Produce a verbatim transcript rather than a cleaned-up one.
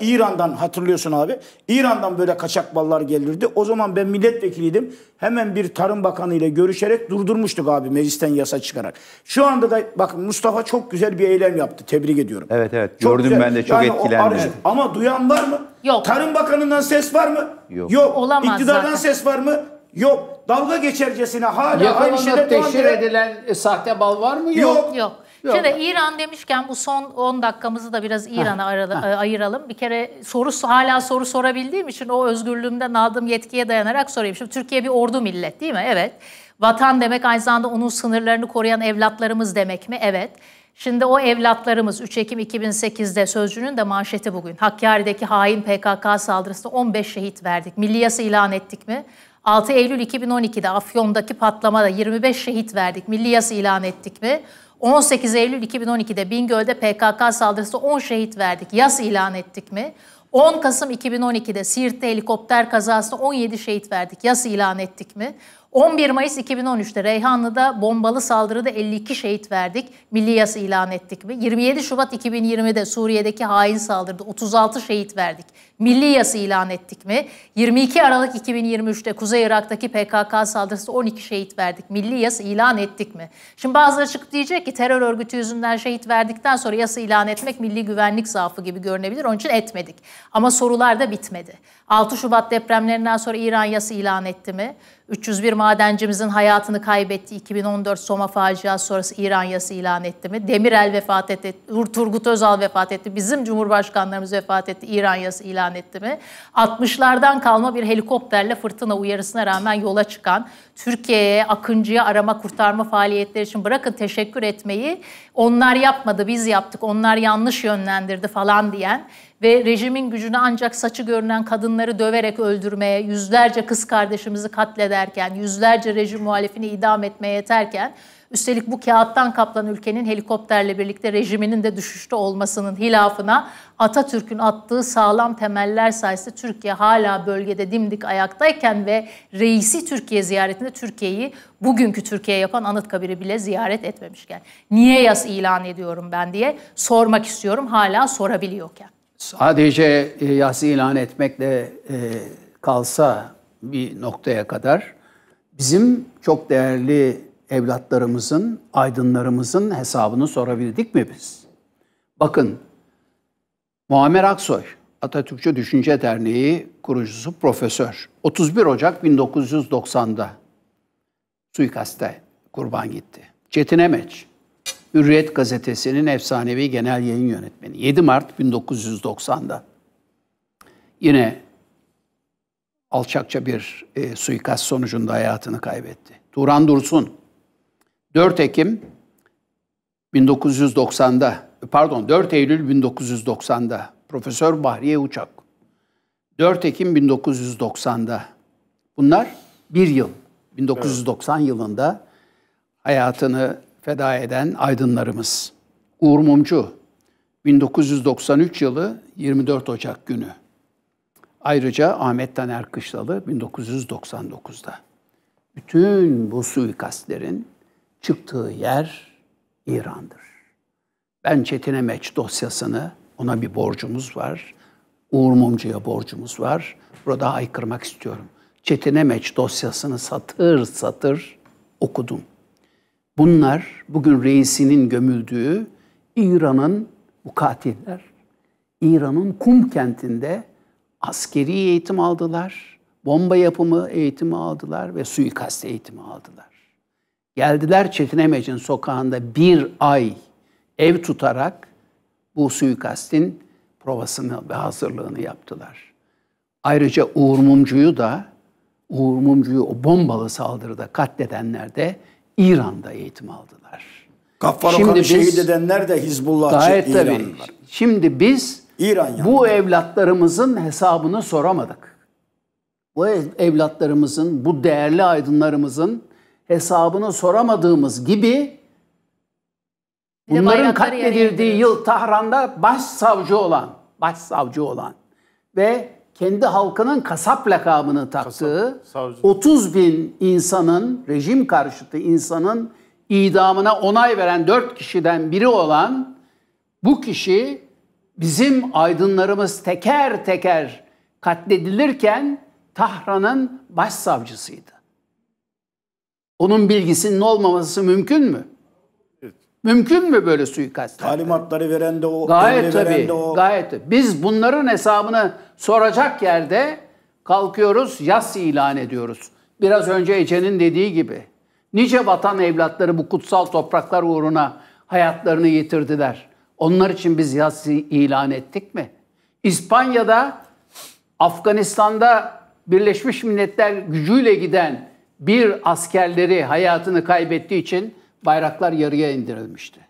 İran'dan hatırlıyorsun abi. İran'dan böyle kaçak ballar gelirdi. O zaman ben milletvekiliydim. Hemen bir Tarım Bakanı ile görüşerek durdurmuştuk abi, meclisten yasa çıkarak. Şu anda da bakın Mustafa çok güzel bir eylem yaptı. Tebrik ediyorum. Evet evet. Çok gördüm güzel. Ben de çok yani etkilendim. Ama duyan var mı? Yok. Tarım Bakanı'ndan ses var mı? Yok. Yok. Olamaz. İktidardan zaten ses var mı? Yok. Dalga geçercesine hala yok, aynı şeyde teşhir edilen e, sahte bal var mı? Yok. Yok. Yok. Şimdi İran demişken bu son on dakikamızı da biraz İran'a ayıralım. Bir kere soru hala soru sorabildiğim için o özgürlüğümden aldığım yetkiye dayanarak sorayım. Şimdi Türkiye bir ordu millet değil mi? Evet. Vatan demek aynı zamanda onun sınırlarını koruyan evlatlarımız demek mi? Evet. Şimdi o evlatlarımız üç Ekim iki bin sekiz'de Sözcü'nün de manşeti bugün. Hakkari'deki hain P K K saldırısında on beş şehit verdik. Milli yasa ilan ettik mi? altı Eylül iki bin on iki'de Afyon'daki patlamada yirmi beş şehit verdik. Milli yasa ilan ettik mi? on sekiz Eylül iki bin on iki'de Bingöl'de P K K saldırısı on şehit verdik. Yas ilan ettik mi? on Kasım iki bin on iki'de Siirt'te helikopter kazasında on yedi şehit verdik. Yas ilan ettik mi? on bir Mayıs iki bin on üç'te Reyhanlı'da bombalı saldırıda elli iki şehit verdik. Milli yas ilan ettik mi? yirmi yedi Şubat iki bin yirmi'de Suriye'deki hain saldırıda otuz altı şehit verdik. Milli yas ilan ettik mi? yirmi iki Aralık iki bin yirmi üç'te Kuzey Irak'taki P K K saldırısı on iki şehit verdik. Milli yas ilan ettik mi? Şimdi bazıları çıkıp diyecek ki terör örgütü yüzünden şehit verdikten sonra yası ilan etmek milli güvenlik zaafı gibi görünebilir. Onun için etmedik. Ama sorular da bitmedi. altı Şubat depremlerinden sonra İran yası ilan etti mi? üç yüz bir madencimizin hayatını kaybettiği iki bin on dört Soma faciası sonrası İran yası ilan etti mi? Demirel vefat etti, Turgut Özal vefat etti, bizim cumhurbaşkanlarımız vefat etti, İran yası ilan etti mi? altmışlardan kalma bir helikopterle fırtına uyarısına rağmen yola çıkan, Türkiye'ye, Akıncı'ya arama kurtarma faaliyetleri için bırakın teşekkür etmeyi, onlar yapmadı biz yaptık, onlar yanlış yönlendirdi falan diyen ve rejimin gücünü ancak saçı görünen kadınları döverek öldürmeye, yüzlerce kız kardeşimizi katlederken, yüzlerce rejim muhalifini idam etmeye yeterken, üstelik bu kağıttan kaplan ülkenin helikopterle birlikte rejiminin de düşüşte olmasının hilafına Atatürk'ün attığı sağlam temeller sayesinde Türkiye hala bölgede dimdik ayaktayken ve reisi Türkiye ziyaretinde Türkiye'yi bugünkü Türkiye yapan Anıtkabir'i bile ziyaret etmemişken. Niye yas ilan ediyorum ben diye sormak istiyorum hala sorabiliyorken. Sadece yas ilan etmekle kalsa bir noktaya kadar bizim çok değerli evlatlarımızın, aydınlarımızın hesabını sorabildik mi biz? Bakın, Muammer Aksoy, Atatürkçü Düşünce Derneği kurucusu, profesör. otuz bir Ocak bin dokuz yüz doksan'da suikaste kurban gitti. Çetin Emeç, Hürriyet gazetesinin efsanevi genel yayın yönetmeni. yedi Mart bin dokuz yüz doksan'da yine alçakça bir e, suikast sonucunda hayatını kaybetti. Turan Dursun, dört Ekim bin dokuz yüz doksan'da pardon dört Eylül bin dokuz yüz doksan'da Profesör Bahriye Uçak, dört Ekim bin dokuz yüz doksan'da bunlar bir yıl bin dokuz yüz doksan evet. yılında hayatını feda eden aydınlarımız. Uğur Mumcu, bin dokuz yüz doksan üç yılı yirmi dört Ocak günü. Ayrıca Ahmet Taner Kışlalı bin dokuz yüz doksan dokuz'da. Bütün bu suikastlerin çıktığı yer İran'dır. Ben Çetin Emeç dosyasını, ona bir borcumuz var. Uğur Mumcu'ya borcumuz var. Burada aykırmak istiyorum. Çetin Emeç dosyasını satır satır okudum. Bunlar bugün reisinin gömüldüğü İran'ın bu katiller, İran'ın Kum kentinde askeri eğitim aldılar, bomba yapımı eğitimi aldılar ve suikast eğitimi aldılar. Geldiler Çetinemec'in sokağında bir ay ev tutarak bu suikastin provasını ve hazırlığını yaptılar. Ayrıca Uğur Mumcu'yu da, Uğur Mumcu'yu o bombalı saldırıda katledenler de İran'da eğitim aldılar. Gaffar Okan'ı şehit edenler de Hizbullah İranlılar. Şimdi biz İran bu evlatlarımızın hesabını soramadık. Bu evlatlarımızın, bu değerli aydınlarımızın hesabını soramadığımız gibi bunların katledildiği yıl Tahran'da başsavcı olan, başsavcı olan ve kendi halkının kasap lakabını taktığı kasap, otuz bin insanın, rejim karşıtı insanın idamına onay veren dört kişiden biri olan bu kişi bizim aydınlarımız teker teker katledilirken Tahran'ın başsavcısıydı. Onun bilgisinin olmaması mümkün mü? Evet. Mümkün mü böyle suikastlar? Talimatları veren de o. Gayet tabii. O... Gayet tabii. Biz bunların hesabını soracak yerde kalkıyoruz, yas ilan ediyoruz. Biraz önce Ece'nin dediği gibi. Nice vatan evlatları bu kutsal topraklar uğruna hayatlarını yitirdiler. Onlar için biz yas ilan ettik mi? İspanya'da, Afganistan'da Birleşmiş Milletler gücüyle giden bir askerleri hayatını kaybettiği için bayraklar yarıya indirilmişti.